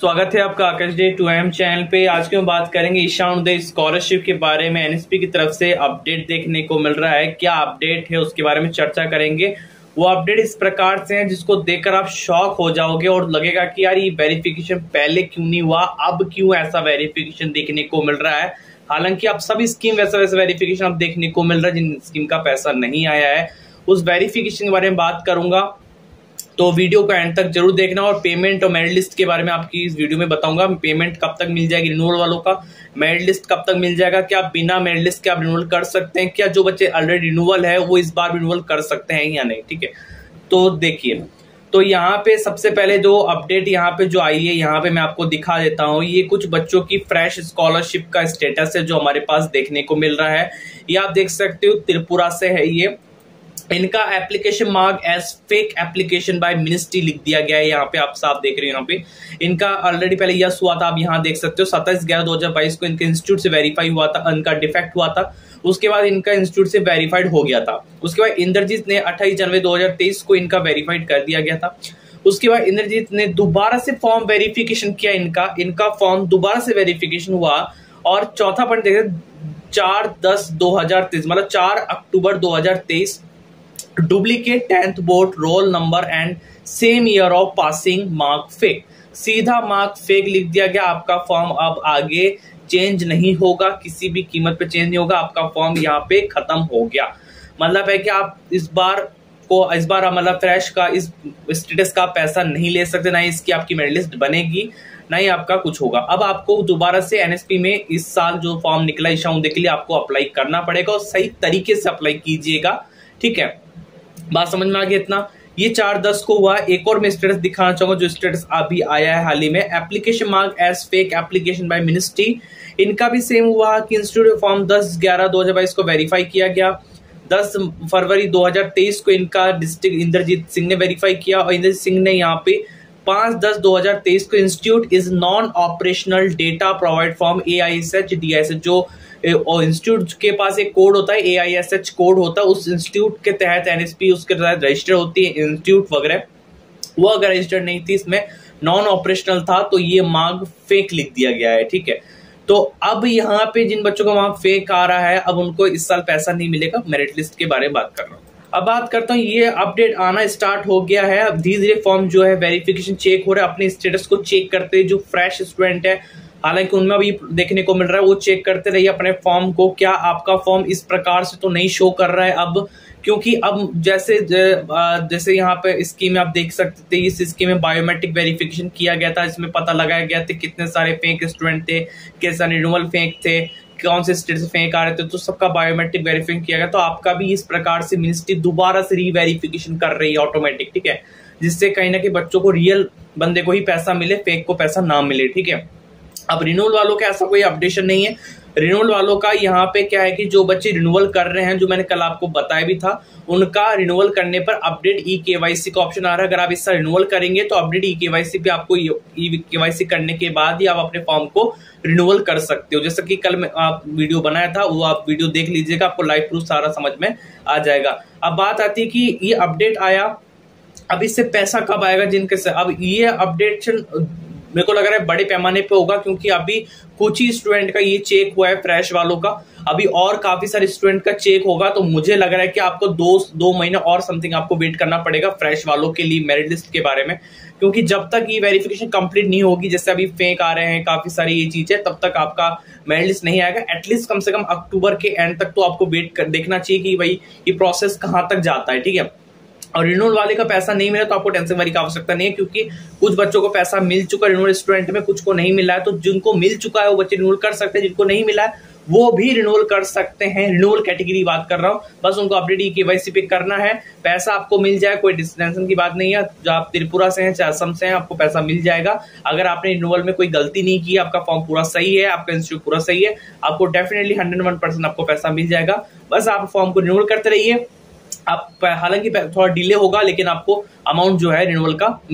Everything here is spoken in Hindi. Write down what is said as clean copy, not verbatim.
स्वागत है आपका आकाश डे 2am चैनल पे। आज की हम बात करेंगे ईशान उदय स्कॉलरशिप के बारे में। एनएसपी की तरफ से अपडेट देखने को मिल रहा है, क्या अपडेट है उसके बारे में चर्चा करेंगे। वो अपडेट इस प्रकार से है जिसको देखकर आप शॉक हो जाओगे और लगेगा कि यार ये वेरिफिकेशन पहले क्यों नहीं हुआ, अब क्यों ऐसा वेरिफिकेशन देखने को मिल रहा है। हालांकि अब सभी स्कीम वैसा वेरिफिकेशन अब देखने को मिल रहा है, जिन स्कीम का पैसा नहीं आया है उस वेरिफिकेशन के बारे में बात करूंगा, तो वीडियो को एंड तक जरूर देखना। और पेमेंट और मेरिट लिस्ट के बारे में आपकी इस वीडियो में बताऊंगा, पेमेंट कब तक मिल जाएगी रिन्यूअल वालों का, मेरिट लिस्ट कब तक मिल जाएगा, क्या बिना मेरिट लिस्ट के आप रिन्यूअल कर सकते हैं, क्या जो बच्चे ऑलरेडी रिन्यूअल है वो इस बार रिन्यूअल कर सकते हैं या नहीं। ठीक है, तो देखिए, तो यहाँ पे सबसे पहले जो अपडेट यहाँ पे जो आई है, यहाँ पे मैं आपको दिखा देता हूँ। ये कुछ बच्चों की फ्रेश स्कॉलरशिप का स्टेटस है जो हमारे पास देखने को मिल रहा है। ये आप देख सकते हो त्रिपुरा से है ये। इनका application mark as fake application by ministry लिख दिया गया है। यहाँ पे आप साफ देख रहे हो, यहाँ पे इनका ऑलरेडी पहले यस हुआ था, आप यहाँ देख सकते हो 27/11/2022 को इनके इंस्टीट्यूट से वेरीफाई हुआ था, इनका डिफेक्ट हुआ था, उसके बाद इनका इंस्टीट्यूट से वेरीफाइड हो गया था। उसके बाद इंद्रजीत ने 28 जनवरी 2023 को इनका वेरीफाइड कर दिया गया था। उसके बाद इंद्रजीत ने दोबारा से फॉर्म वेरिफिकेशन किया, इनका फॉर्म दोबारा से वेरिफिकेशन हुआ। और चौथा पॉइंट देखिए 4/10/2023 मतलब 4 October 2023 duplicate 10th board roll number and same year of passing mark fake, सीधा मार्क फेक लिख दिया गया। आपका फॉर्म अब आगे चेंज नहीं होगा, किसी भी कीमत पे चेंज नहीं होगा, आपका फॉर्म यहाँ पे खत्म हो गया। मतलब है कि आप इस बार मतलब फ्रेश का इस स्टेटस का पैसा नहीं ले सकते, ना इसकी आपकी मेरिट लिस्ट बनेगी, ना ही आपका कुछ होगा। अब आपको दोबारा से एनएसपी में इस साल जो फॉर्म निकला ईशान उदय के लिए आपको अप्लाई करना पड़ेगा और सही तरीके से अप्लाई कीजिएगा। ठीक है, बात समझ में आ गई इतना। ये 4/10 को हुआ। एक और मैं स्टेटस दिखाना चाहूंगा जो स्टेटस अभी आया है हाल ही में, application mark as fake application by ministry. इनका भी सेम हुआ कि इंस्टीट्यूट फॉर्म 10/11/2022 को वेरीफाई किया गया। 10 फरवरी 2023 को इनका डिस्ट्रिक्ट इंद्रजीत सिंह ने वेरीफाई किया और इंद्रजीत सिंह ने यहाँ पे 5/10/2023 को institute is non operational data provide form AISHD जो इंस्टीट्यूट के पास एक कोड होता है, AISH कोड होता है, उस इंस्टीट्यूट के तहत एनएसपी उसके तहत रजिस्टर होती है इंस्टीट्यूट वगैरह, वो अगर रजिस्टर्ड नहीं थी, इसमें नॉन ऑपरेशनल था, तो ये मार्क फेक लिख दिया गया है। ठीक है, तो अब यहाँ पे जिन बच्चों का मार्क फेक आ रहा है अब उनको इस साल पैसा नहीं मिलेगा। मेरिट लिस्ट के बारे में बात कर रहा हूँ। अब बात करता हूँ, ये अपडेट आना स्टार्ट हो गया है। अब धीरे धीरे फॉर्म जो है वेरिफिकेशन चेक हो रहा है, अपने स्टेटस को चेक करते जो फ्रेश स्टूडेंट है, हालांकि उनमें भी देखने को मिल रहा है, वो चेक करते रहिए अपने फॉर्म को, क्या आपका फॉर्म इस प्रकार से तो नहीं शो कर रहा है अब। क्योंकि अब जैसे यहाँ पे स्कीम में आप देख सकते थे, इस स्कीम में बायोमेट्रिक वेरिफिकेशन किया गया था, इसमें पता लगाया गया था कितने सारे फेक स्टूडेंट थे, कितने सारे रिन्यूअल फेक थे, कौन से स्टेट से फेंक आ रहे थे, तो सबका बायोमेट्रिक वेरिफिकेशन किया गया। तो आपका भी इस प्रकार से मिनिस्ट्री दोबारा से रीवेरिफिकेशन कर रही है ऑटोमेटिक। ठीक है, जिससे कहीं ना कहीं बच्चों को, रियल बंदे को ही पैसा मिले, फेक को पैसा ना मिले। ठीक है, अब रिन्यूअल वालों का ऐसा कोई अपडेशन नहीं है। रिन्यूअल वालों का यहाँ पे क्या है कि जो बच्चे रिन्यूअल कर रहे हैं, जो मैंने कल आपको बताया भी था, उनका रिन्यूअल करने पर अपडेट EKYC का ऑप्शन आ रहा है। अगर आप इस साल रिन्यूअल करेंगे तो अपडेट EKYC पे आपको EKYC करने के बाद ही आप अपने फॉर्म को रिन्यूअल कर सकते हो। जैसा कि कल मैं आप वीडियो बनाया था, वो आप वीडियो देख लीजिएगा, आपको लाइव प्रूफ सारा समझ में आ जाएगा। अब बात आती है कि ये अपडेट आया, अब इससे पैसा कब आएगा जिनके से। अब ये अपडेशन मेरे को लग रहा है बड़े पैमाने पे होगा, क्योंकि अभी कुछ ही स्टूडेंट का ये चेक हुआ है फ्रेश वालों का, अभी और काफी सारे स्टूडेंट का चेक होगा। तो मुझे लग रहा है कि आपको दो महीने और समथिंग आपको वेट करना पड़ेगा फ्रेश वालों के लिए मेरिट लिस्ट के बारे में, क्योंकि जब तक ये वेरिफिकेशन कंप्लीट नहीं होगी, जैसे अभी फेक आ रहे हैं काफी सारी ये चीजें, तब तक आपका मेरिट लिस्ट नहीं आएगा। एटलीस्ट कम से कम अक्टूबर के एंड तक तो आपको देखना चाहिए कि भाई ये प्रोसेस कहाँ तक जाता है। ठीक है, और रिन्यूअल वाले का पैसा नहीं मिला तो आपको टेंशन वाली की आवश्यकता नहीं है, क्योंकि कुछ बच्चों को पैसा मिल चुका है रिन्यूअल स्टूडेंट में, कुछ को नहीं मिला है। तो जिनको मिल चुका है वो बच्चे रिन्यूअल कर सकते हैं, जिनको नहीं मिला है वो भी रिन्यूअल कर सकते हैं। रिन्यूअल कैटेगरी बात कर रहा हूँ, बस उनको अपडेट EKYC पे करना है, पैसा आपको मिल जाए, कोई टेंशन की बात नहीं है। जो आप त्रिपुरा से हैं, चाहे असम से हैं, आपको पैसा मिल जाएगा। अगर आपने रिन्यूअल में कोई गलती नहीं की, आपका फॉर्म पूरा सही है, आपका इंस्टीट्यूट पूरा सही है, आपको डेफिनेटली 101% आपको पैसा मिल जाएगा। बस आप फॉर्म को रिन्यूअल करते रहिए आप, हालांकि थोड़ा डिले होगा लेकिन आपको अमाउंट जो है रिन्यूअल का